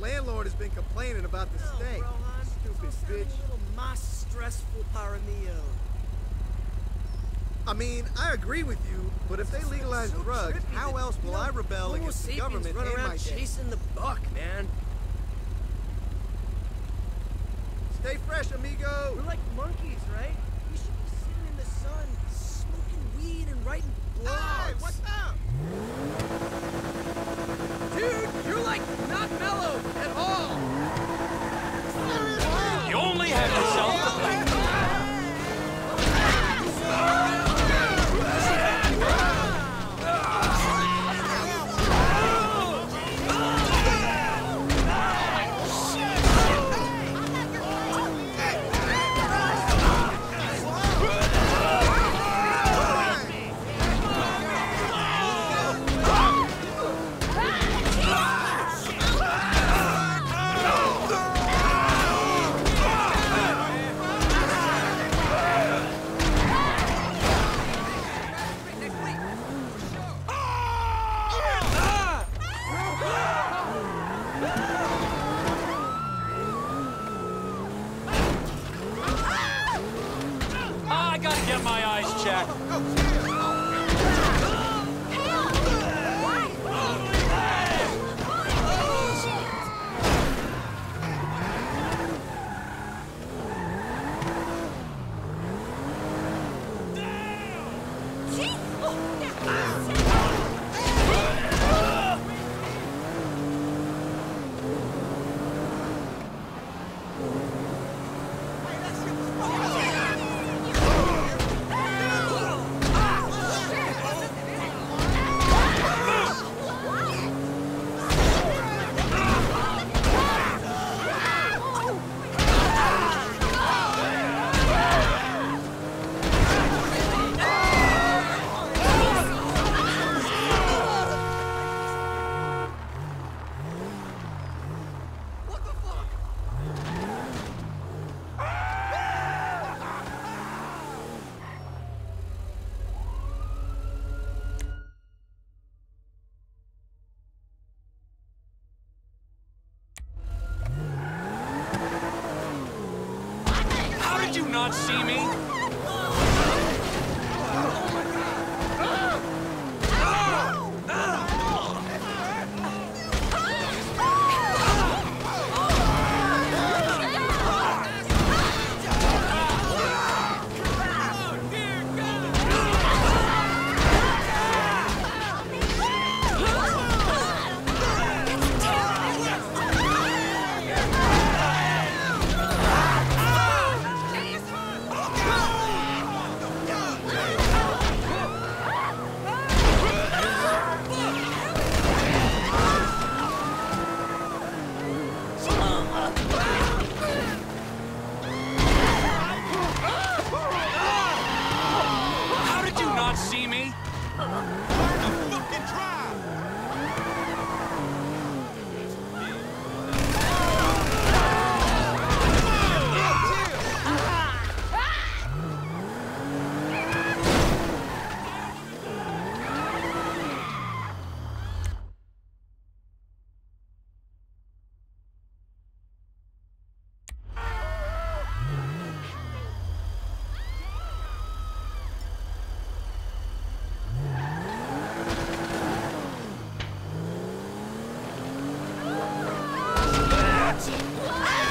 landlord has been complaining about the steak. Rohan, stupid bitch. A little mas stressful para mio. I mean, I agree with you, but if they legalize drugs, how else will I rebel against the government and my chasing the buck, man? Stay fresh, amigo. We're like monkeys, right? We should be sitting in the sun, smoking weed and writing blogs. Hey, what's up? Dude, you're like not mellow at all. You only have yourself to blame. What?